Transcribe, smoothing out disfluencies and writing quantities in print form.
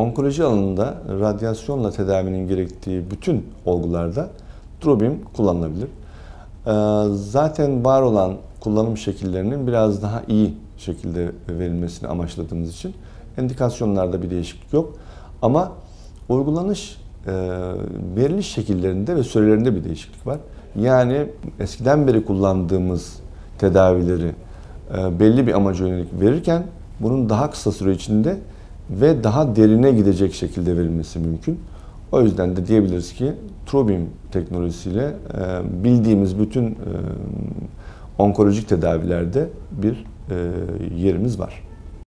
Onkoloji alanında radyasyonla tedavinin gerektiği bütün olgularda Truebeam kullanılabilir. Zaten var olan kullanım şekillerinin biraz daha iyi şekilde verilmesini amaçladığımız için indikasyonlarda bir değişiklik yok. Ama uygulanış veriliş şekillerinde ve sürelerinde bir değişiklik var. Yani eskiden beri kullandığımız tedavileri belli bir amaca yönelik verirken bunun daha kısa süre içinde ve daha derine gidecek şekilde verilmesi mümkün. O yüzden de diyebiliriz ki Truebeam teknolojisiyle bildiğimiz bütün onkolojik tedavilerde bir yerimiz var.